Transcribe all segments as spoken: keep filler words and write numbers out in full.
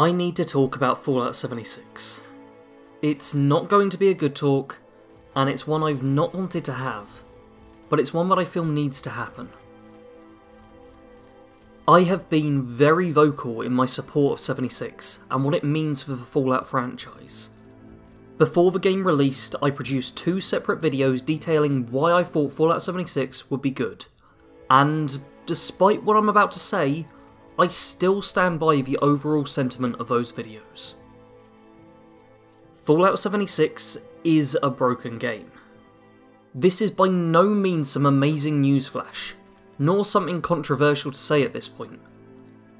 I need to talk about Fallout seventy-six. It's not going to be a good talk, and it's one I've not wanted to have, but it's one that I feel needs to happen. I have been very vocal in my support of seventy-six and what it means for the Fallout franchise. Before the game released, I produced two separate videos detailing why I thought Fallout seventy-six would be good, and despite what I'm about to say, I still stand by the overall sentiment of those videos. Fallout seventy-six is a broken game. This is by no means some amazing newsflash, nor something controversial to say at this point.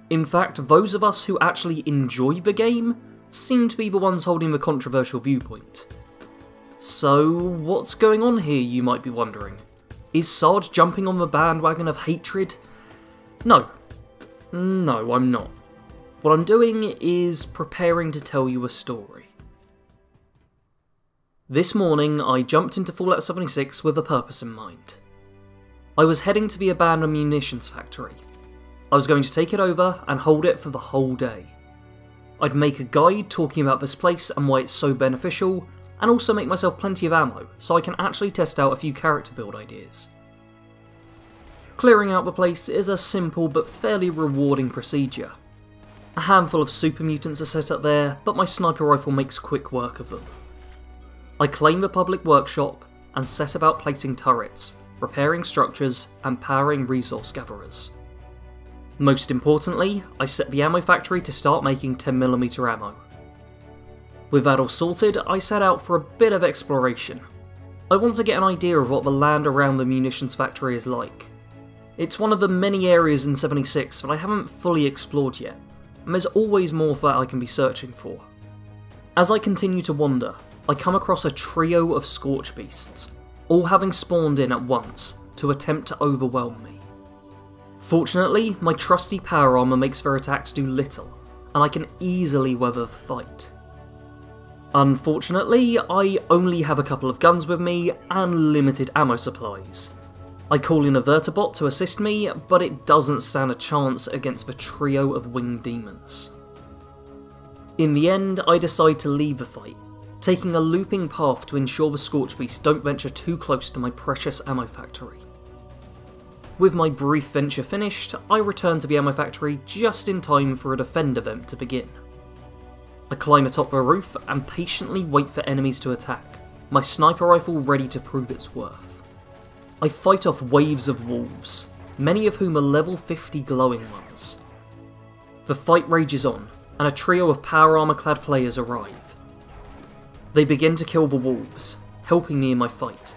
In fact, those of us who actually enjoy the game seem to be the ones holding the controversial viewpoint. So what's going on here, you might be wondering? Is Sarge jumping on the bandwagon of hatred? No. No, I'm not. What I'm doing is preparing to tell you a story. This morning, I jumped into Fallout seventy-six with a purpose in mind. I was heading to the abandoned munitions factory. I was going to take it over and hold it for the whole day. I'd make a guide talking about this place and why it's so beneficial, and also make myself plenty of ammo, so I can actually test out a few character build ideas. Clearing out the place is a simple but fairly rewarding procedure. A handful of super mutants are set up there, but my sniper rifle makes quick work of them. I claim the public workshop and set about placing turrets, repairing structures and powering resource gatherers. Most importantly, I set the ammo factory to start making ten millimeter ammo. With that all sorted, I set out for a bit of exploration. I want to get an idea of what the land around the munitions factory is like. It's one of the many areas in seventy-six that I haven't fully explored yet, and there's always more that I can be searching for. As I continue to wander, I come across a trio of Scorch Beasts, all having spawned in at once to attempt to overwhelm me. Fortunately, my trusty power armor makes their attacks do little, and I can easily weather the fight. Unfortunately, I only have a couple of guns with me and limited ammo supplies. I call in a Vertibot to assist me, but it doesn't stand a chance against the trio of winged demons. In the end, I decide to leave the fight, taking a looping path to ensure the Scorch Beasts don't venture too close to my precious ammo factory. With my brief venture finished, I return to the ammo factory just in time for a defend event to begin. I climb atop the roof and patiently wait for enemies to attack, my sniper rifle ready to prove its worth. I fight off waves of wolves, many of whom are level fifty glowing ones. The fight rages on, and a trio of power armor clad players arrive. They begin to kill the wolves, helping me in my fight.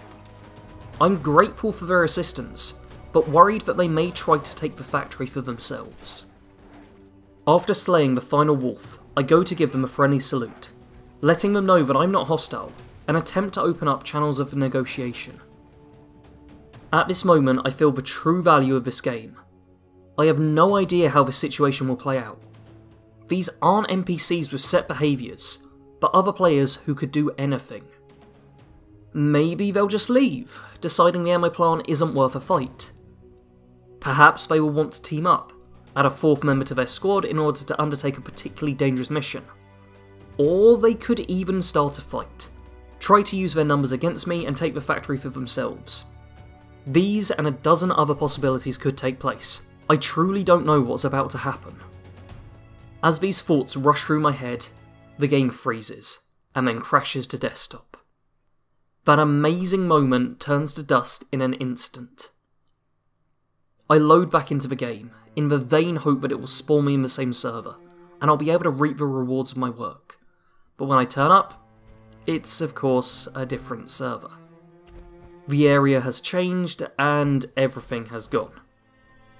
I'm grateful for their assistance, but worried that they may try to take the factory for themselves. After slaying the final wolf, I go to give them a friendly salute, letting them know that I'm not hostile, and attempt to open up channels of negotiation. At this moment, I feel the true value of this game. I have no idea how this situation will play out. These aren't N P Cs with set behaviours, but other players who could do anything. Maybe they'll just leave, deciding the ammo plant isn't worth a fight. Perhaps they will want to team up, add a fourth member to their squad in order to undertake a particularly dangerous mission. Or they could even start a fight, try to use their numbers against me and take the factory for themselves. These and a dozen other possibilities could take place. I truly don't know what's about to happen. As these thoughts rush through my head, the game freezes, and then crashes to desktop. That amazing moment turns to dust in an instant. I load back into the game, in the vain hope that it will spawn me in the same server, and I'll be able to reap the rewards of my work. But when I turn up, it's of course a different server. The area has changed, and everything has gone.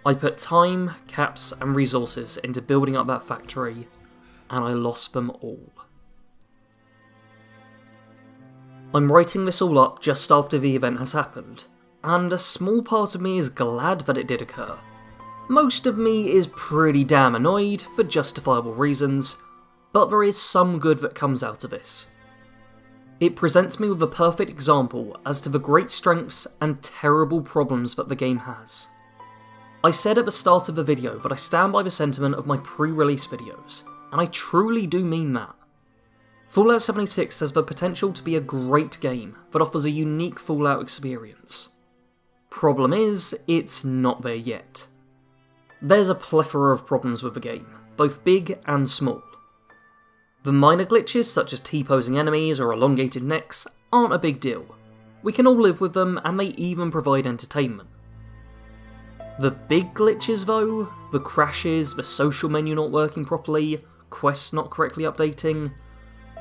I put time, caps, and resources into building up that factory, and I lost them all. I'm writing this all up just after the event has happened, and a small part of me is glad that it did occur. Most of me is pretty damn annoyed, for justifiable reasons, but there is some good that comes out of this. It presents me with a perfect example as to the great strengths and terrible problems that the game has. I said at the start of the video that I stand by the sentiment of my pre-release videos, and I truly do mean that. Fallout seventy-six has the potential to be a great game that offers a unique Fallout experience. Problem is, it's not there yet. There's a plethora of problems with the game, both big and small. The minor glitches, such as T-posing enemies or elongated necks, aren't a big deal. We can all live with them, and they even provide entertainment. The big glitches though, the crashes, the social menu not working properly, quests not correctly updating,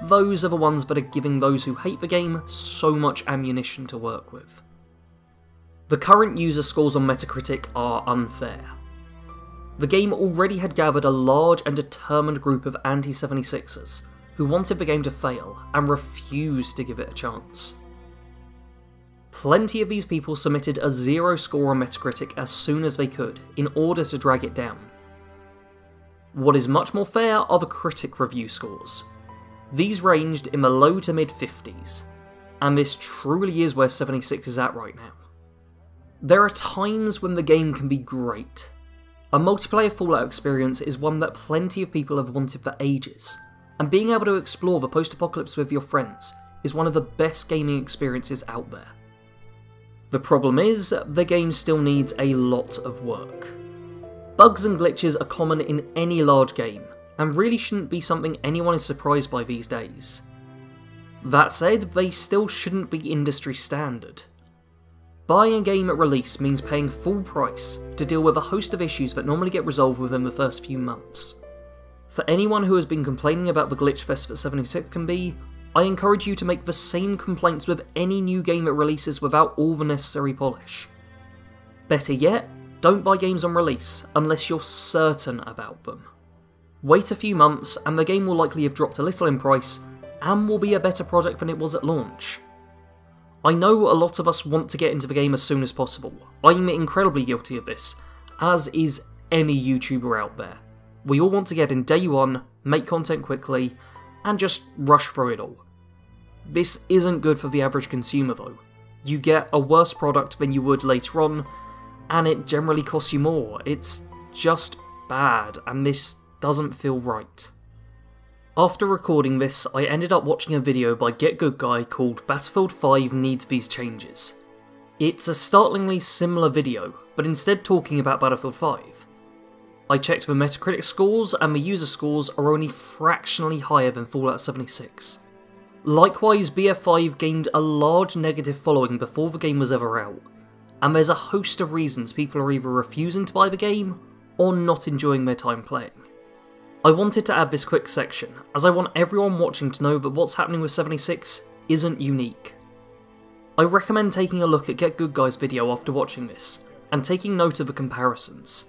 those are the ones that are giving those who hate the game so much ammunition to work with. The current user scores on Metacritic are unfair. The game already had gathered a large and determined group of anti seventy-sixers who wanted the game to fail and refused to give it a chance. Plenty of these people submitted a zero score on Metacritic as soon as they could, in order to drag it down. What is much more fair are the critic review scores. These ranged in the low to mid fifties, and this truly is where seventy-six is at right now. There are times when the game can be great. A multiplayer Fallout experience is one that plenty of people have wanted for ages, and being able to explore the post-apocalypse with your friends is one of the best gaming experiences out there. The problem is, the game still needs a lot of work. Bugs and glitches are common in any large game, and really shouldn't be something anyone is surprised by these days. That said, they still shouldn't be industry standard. Buying a game at release means paying full price to deal with a host of issues that normally get resolved within the first few months. For anyone who has been complaining about the glitch fest that seventy-six can be, I encourage you to make the same complaints with any new game it releases without all the necessary polish. Better yet, don't buy games on release unless you're certain about them. Wait a few months and the game will likely have dropped a little in price and will be a better product than it was at launch. I know a lot of us want to get into the game as soon as possible. I'm incredibly guilty of this, as is any YouTuber out there. We all want to get in day one, make content quickly, and just rush through it all. This isn't good for the average consumer though. You get a worse product than you would later on, and it generally costs you more. It's just bad, and this doesn't feel right. After recording this, I ended up watching a video by GetGoodGuy called Battlefield five Needs These Changes. It's a startlingly similar video, but instead talking about Battlefield five. I checked the Metacritic scores, and the user scores are only fractionally higher than Fallout seventy-six. Likewise, B F five gained a large negative following before the game was ever out, and there's a host of reasons people are either refusing to buy the game, or not enjoying their time playing. I wanted to add this quick section, as I want everyone watching to know that what's happening with seventy-six isn't unique. I recommend taking a look at GetGoodGuy's video after watching this, and taking note of the comparisons.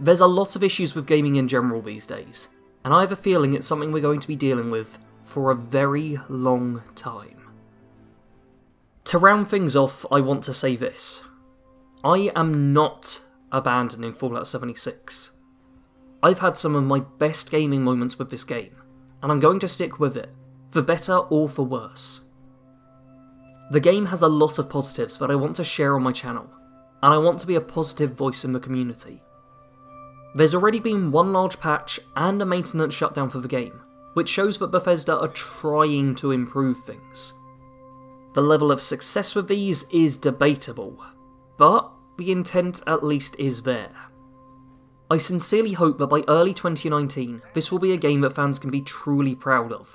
There's a lot of issues with gaming in general these days, and I have a feeling it's something we're going to be dealing with for a very long time. To round things off, I want to say this. I am not abandoning Fallout seventy-six. I've had some of my best gaming moments with this game, and I'm going to stick with it, for better or for worse. The game has a lot of positives that I want to share on my channel, and I want to be a positive voice in the community. There's already been one large patch and a maintenance shutdown for the game, which shows that Bethesda are trying to improve things. The level of success with these is debatable, but the intent at least is there. I sincerely hope that by early twenty nineteen, this will be a game that fans can be truly proud of,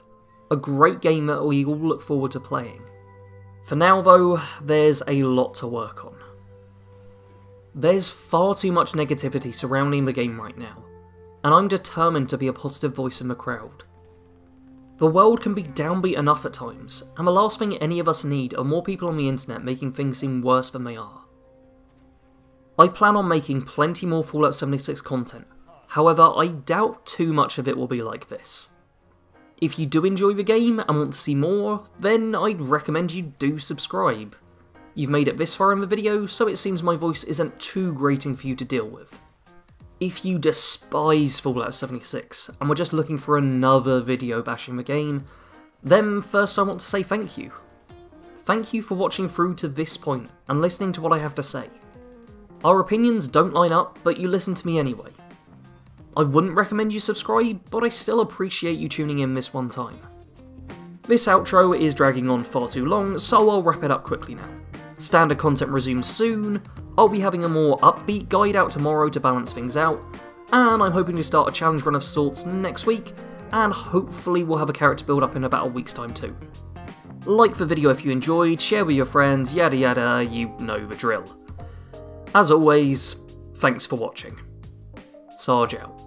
a great game that we all look forward to playing. For now though, there's a lot to work on. There's far too much negativity surrounding the game right now, and I'm determined to be a positive voice in the crowd. The world can be downbeat enough at times, and the last thing any of us need are more people on the internet making things seem worse than they are. I plan on making plenty more Fallout seventy-six content, however I doubt too much of it will be like this. If you do enjoy the game and want to see more, then I'd recommend you do subscribe. You've made it this far in the video, so it seems my voice isn't too grating for you to deal with. If you despise Fallout seventy-six, and were just looking for another video bashing the game, then first I want to say thank you. Thank you for watching through to this point, and listening to what I have to say. Our opinions don't line up, but you listen to me anyway. I wouldn't recommend you subscribe, but I still appreciate you tuning in this one time. This outro is dragging on far too long, so I'll wrap it up quickly now. Standard content resumes soon, I'll be having a more upbeat guide out tomorrow to balance things out, and I'm hoping to start a challenge run of sorts next week, and hopefully we'll have a character build up in about a week's time too. Like the video if you enjoyed, share with your friends, yada yada, you know the drill. As always, thanks for watching. Sarge out.